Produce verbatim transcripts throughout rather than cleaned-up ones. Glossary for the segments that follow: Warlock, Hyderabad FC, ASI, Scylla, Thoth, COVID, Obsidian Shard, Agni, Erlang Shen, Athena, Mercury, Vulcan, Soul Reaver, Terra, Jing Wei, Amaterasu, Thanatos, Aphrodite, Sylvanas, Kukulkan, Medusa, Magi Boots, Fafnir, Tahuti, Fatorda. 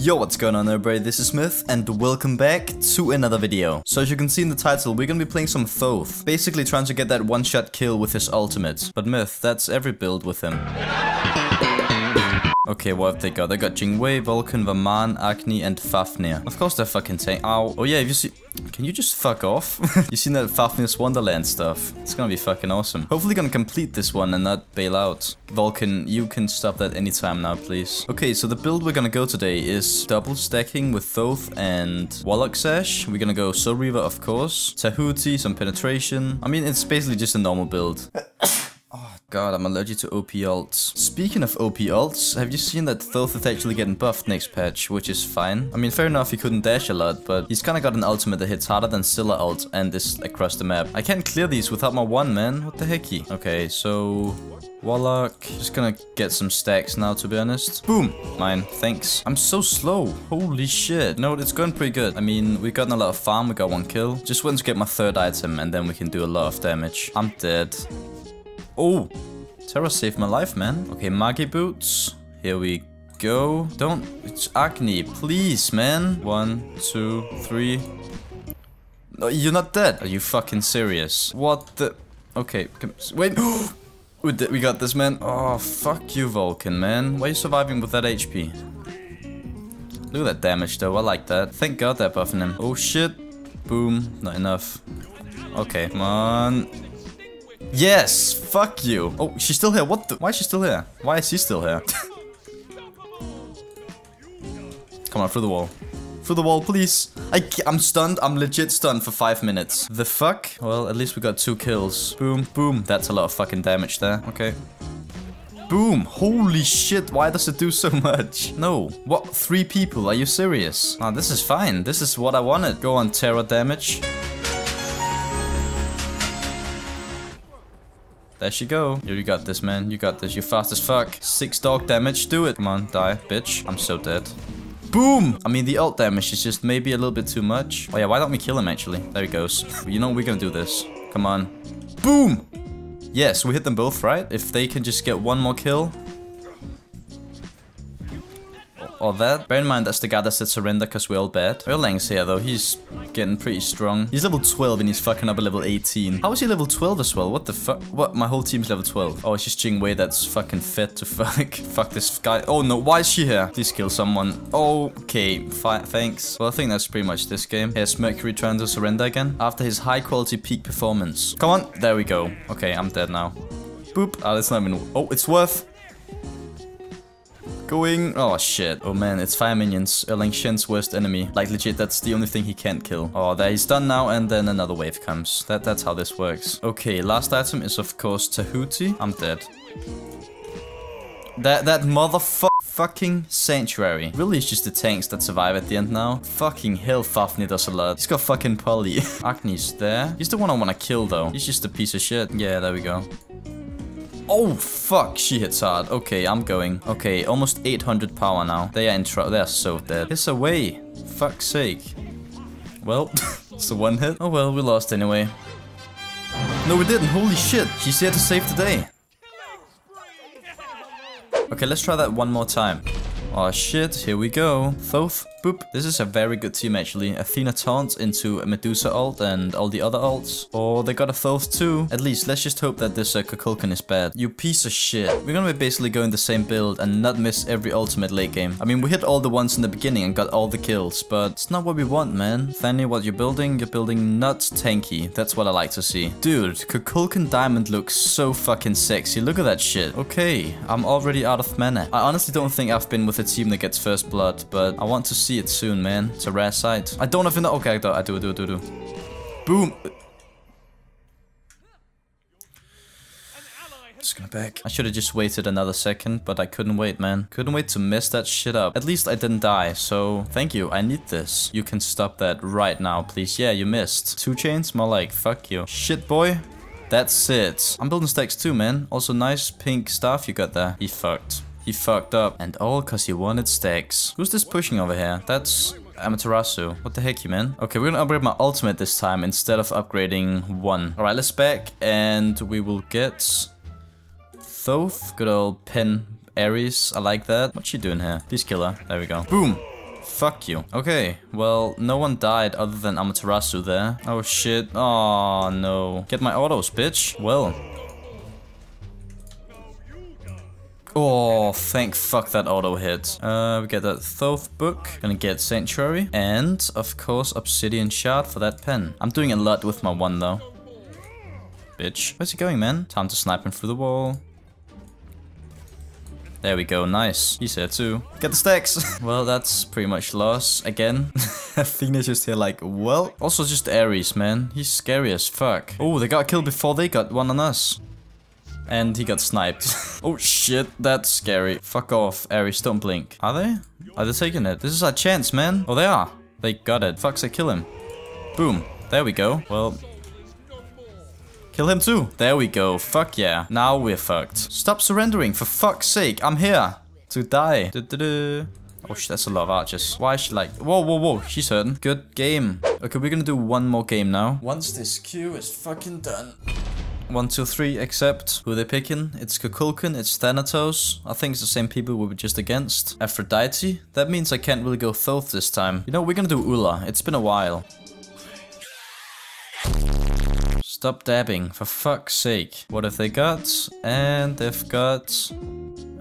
Yo, what's going on everybody, this is Smith and welcome back to another video. So as you can see in the title, we're gonna be playing some Thoth, basically trying to get that one shot kill with his ultimate. But myth, that's every build with him. Okay, what have they got? They got Jing Wei, Vulcan, Vaman, Agni, and Fafnir. Of course they're fucking tank. Ow. Oh yeah, have you seen... Can you just fuck off? You seen that Fafnir's Wonderland stuff? It's gonna be fucking awesome. Hopefully gonna complete this one and not bail out. Vulcan, you can stop that anytime now, please. Okay, so the build we're gonna go today is double stacking with Thoth and Wallach Sash. We're gonna go Soul Reaver, of course. Tahuti, some penetration. I mean, it's basically just a normal build. Oh god, I'm allergic to O P ults. Speaking of O P ults, have you seen that Thoth is actually getting buffed next patch, which is fine. I mean, fair enough, he couldn't dash a lot, but he's kinda got an ultimate that hits harder than Scylla ult and is across the map. I can't clear these without my one, man. What the hecky? Okay, so... Warlock. Just gonna get some stacks now, to be honest. Boom! Mine. Thanks. I'm so slow. Holy shit. No, it's going pretty good. I mean, we've gotten a lot of farm, we got one kill. Just went to get my third item, and then we can do a lot of damage. I'm dead. Oh, Terra saved my life, man. Okay, Magi Boots. Here we go. Don't... It's Agni, please, man. One, two, three. No, you're not dead. Are you fucking serious? What the... Okay, come... wait. we, did, we got this, man. Oh, fuck you, Vulcan, man. Why are you surviving with that H P? Look at that damage, though. I like that. Thank God they're buffing him. Oh, shit. Boom. Not enough. Okay, come on. Yes! Fuck you! Oh, she's still here. What the? Why is she still here? Why is she still here? Come on, through the wall. Through the wall, please. I ca I'm stunned. I'm legit stunned for five minutes. The fuck? Well, at least we got two kills. Boom, boom. That's a lot of fucking damage there. Okay. Boom! Holy shit, why does it do so much? No. What? Three people? Are you serious? Ah, this is fine. This is what I wanted. Go on, Terra damage. There she go. You got this, man. You got this. You're fast as fuck. Six dog damage. Do it. Come on, die, bitch. I'm so dead. Boom! I mean, the ult damage is just maybe a little bit too much. Oh yeah, why don't we kill him, actually? There he goes. You know, we're gonna do this. Come on. Boom! Yes, we hit them both, right? If they can just get one more kill. Or that. Bear in mind, that's the guy that said surrender, because we're all bad. Erlang's here, though. He's getting pretty strong. He's level twelve, and he's fucking up a level eighteen. How is he level twelve as well? What the fuck? What? My whole team's level twelve. Oh, it's just Jing Wei that's fucking fed to fuck. Fuck this guy. Oh, no. Why is she here? Please kill someone. Okay. Fine. Thanks. Well, I think that's pretty much this game. Here's Mercury trying to surrender again after his high-quality peak performance. Come on. There we go. Okay, I'm dead now. Boop. Oh, that's not even... Oh, it's worth... Going. Oh shit. Oh man, it's fire minions. Erlang Shen's worst enemy. Like legit, that's the only thing he can't kill. Oh, there he's done now, and then another wave comes. That that's how this works. Okay, last item is of course Tahuti. I'm dead. That that motherfucker. Fucking Sanctuary. Really, it's just the tanks that survive at the end now. Fucking hell, Fafnir does a lot. He's got fucking poly. Agni's there. He's the one I wanna kill though. He's just a piece of shit. Yeah, there we go. Oh, fuck, she hits hard. Okay, I'm going. Okay, almost eight hundred power now. They are in trouble. They are so dead. Piss away. Fuck's sake. Well, it's the one hit. Oh, well, we lost anyway. No, we didn't. Holy shit. She's here to save the day. Okay, let's try that one more time. Oh shit, here we go. Thoth, boop. This is a very good team actually. Athena taunt into a Medusa ult and all the other ults. Or oh, they got a Thoth too. At least, let's just hope that this uh, Kukulkan is bad. You piece of shit. We're gonna be basically going the same build and not miss every ultimate late game. I mean, we hit all the ones in the beginning and got all the kills, but it's not what we want, man. Fanny, what you're building? You're building not tanky. That's what I like to see. Dude, Kukulkan Diamond looks so fucking sexy. Look at that shit. Okay, I'm already out of mana. I honestly don't think I've been with a team that gets first blood, but I want to see it soon, man. It's a rare sight. I don't have enough. Okay, I do, I do, I do, I do, I do. Boom. Just gonna back. I should have just waited another second, but I couldn't wait, man. Couldn't wait to mess that shit up. At least I didn't die, so thank you. I need this. You can stop that right now, please. Yeah, you missed. Two chains? More like, fuck you. Shit, boy. That's it. I'm building stacks too, man. Also, nice pink staff you got there. He fucked. He fucked up, and all cause he wanted stacks. Who's this pushing over here? That's Amaterasu. What the heck, you man? Okay, we're gonna upgrade my ultimate this time instead of upgrading one. Alright, let's back, and we will get Thoth. Good old pen Ares. I like that. What's she doing here? Please kill her. There we go. Boom! Fuck you. Okay, well, no one died other than Amaterasu there. Oh shit, oh no. Get my autos, bitch. Well. Oh, thank fuck that auto hit. Uh, we get that Thoth book. Gonna get Sanctuary. And, of course, Obsidian Shard for that pen. I'm doing a lot with my one, though. Bitch. Where's he going, man? Time to snipe him through the wall. There we go, nice. He's here too. Get the stacks! Well, that's pretty much loss again. Athena's just here like, well. Also just Ares, man. He's scary as fuck. Oh, they got killed before they got one on us. And he got sniped. Oh shit, that's scary. Fuck off, Ares, don't blink. Are they? Are they taking it? This is our chance, man. Oh, they are. They got it. Fuck, I kill him. Boom. There we go. Well... kill him too. There we go. Fuck yeah. Now we're fucked. Stop surrendering, for fuck's sake. I'm here to die. Du -du -du. Oh shit, that's a lot of archers. Why is she like... whoa, whoa, whoa. She's hurting. Good game. Okay, we're gonna do one more game now. Once this queue is fucking done. One, two, three, except who are they picking? It's Kukulkan, it's Thanatos. I think it's the same people we were just against. Aphrodite. That means I can't really go Thoth this time. You know, we're gonna do Ula. It's been a while. Stop dabbing, for fuck's sake. What have they got? And they've got...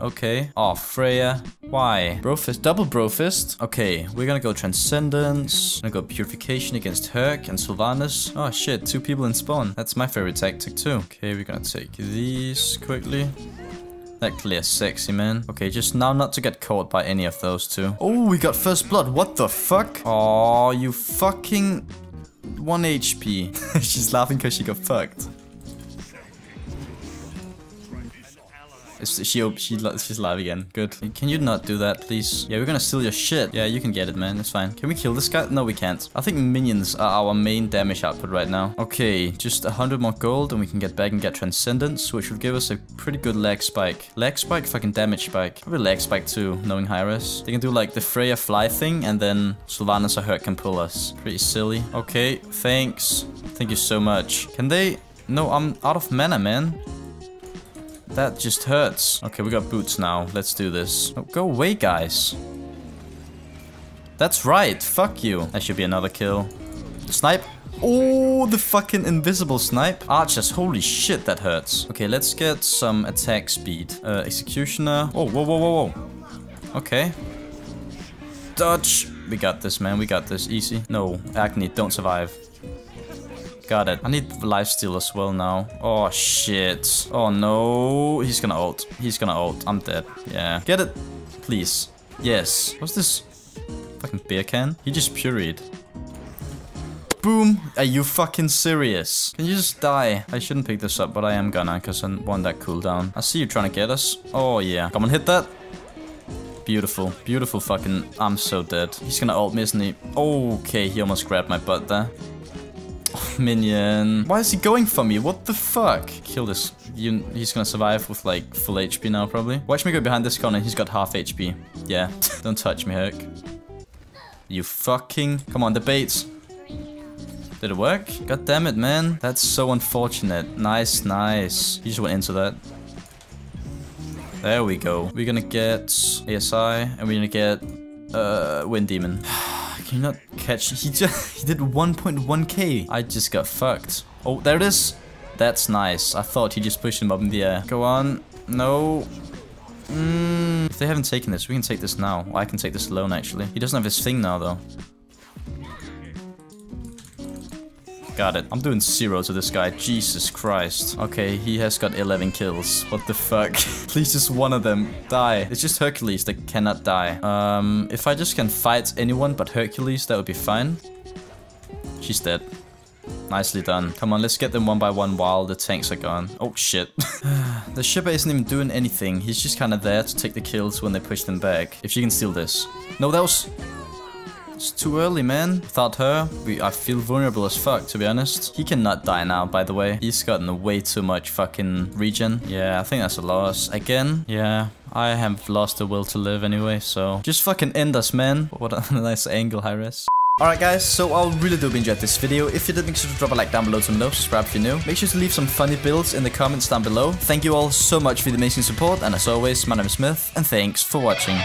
okay. Oh, Freya. Why? Brofist. Double Brofist. Okay, we're gonna go Transcendence. Gonna go Purification against Herc and Sylvanas. Oh shit, two people in spawn. That's my favorite tactic too. Okay, we're gonna take these quickly. That clears sexy, man. Okay, just now not to get caught by any of those two. Oh, we got first blood. What the fuck? Oh, you fucking... one H P. She's laughing because she got fucked. Is she, she, she's live again. Good. Can you not do that, please? Yeah, we're gonna steal your shit. Yeah, you can get it, man. It's fine. Can we kill this guy? No, we can't. I think minions are our main damage output right now. Okay, just one hundred more gold and we can get back and get Transcendence, which will give us a pretty good lag spike. Lag spike? Fucking damage spike. Probably lag spike too, knowing Hi-Rez. They can do like the Freya fly thing and then Sylvanas or Herc can pull us. Pretty silly. Okay, thanks. Thank you so much. Can they... no, I'm out of mana, man. That just hurts. Okay, we got boots now. Let's do this. Oh, go away, guys. That's right. Fuck you. That should be another kill. Snipe. Oh, the fucking invisible snipe. Archers. Holy shit, that hurts. Okay, let's get some attack speed. Uh, Executioner. Oh, whoa, whoa, whoa, whoa. Okay. Dodge. We got this, man. We got this. Easy. No, Agni, don't survive. Got it. I need lifesteal as well now. Oh, shit. Oh, no. He's gonna ult. He's gonna ult. I'm dead. Yeah. Get it. Please. Yes. What's this? Fucking beer can? He just puried. Boom. Are you fucking serious? Can you just die? I shouldn't pick this up, but I am gonna, because I want that cooldown. I see you trying to get us. Oh, yeah. Come on, hit that. Beautiful. Beautiful fucking... I'm so dead. He's gonna ult me, isn't he? Okay, he almost grabbed my butt there. Minion. Why is he going for me? What the fuck? Kill this. You, he's gonna survive with like full H P now probably. Watch me go behind this corner. He's got half H P. Yeah. Don't touch me, Herc. You fucking... come on, the baits. Did it work? God damn it, man. That's so unfortunate. Nice, nice. He just went into that. There we go. We're gonna get A S I and we're gonna get uh, Wind Demon. Can you not catch? He just he did one point one K. I just got fucked. Oh, there it is. That's nice. I thought he just pushed him up in the air. Go on. No. Mm. If they haven't taken this, we can take this now. Well, I can take this alone, actually. He doesn't have his thing now, though. Got it. I'm doing zero to this guy. Jesus Christ. Okay, he has got eleven kills. What the fuck? Please just one of them die. It's just Hercules that cannot die. Um, if I just can fight anyone but Hercules, that would be fine. She's dead. Nicely done. Come on, let's get them one by one while the tanks are gone. Oh shit. The shipper isn't even doing anything. He's just kind of there to take the kills when they push them back. If you can steal this. No, that was... it's too early, man. Without her, we, I feel vulnerable as fuck, to be honest. He cannot die now, by the way. He's gotten way too much fucking regen. Yeah, I think that's a loss. Again, yeah, I have lost the will to live anyway, so... just fucking end us, man. What a nice angle, Hi-Rez. Alright guys, so I really do hope you enjoyed this video. If you did, make sure to drop a like down below to know, subscribe if you're new. Make sure to leave some funny builds in the comments down below. Thank you all so much for the amazing support, and as always, my name is Smith, and thanks for watching.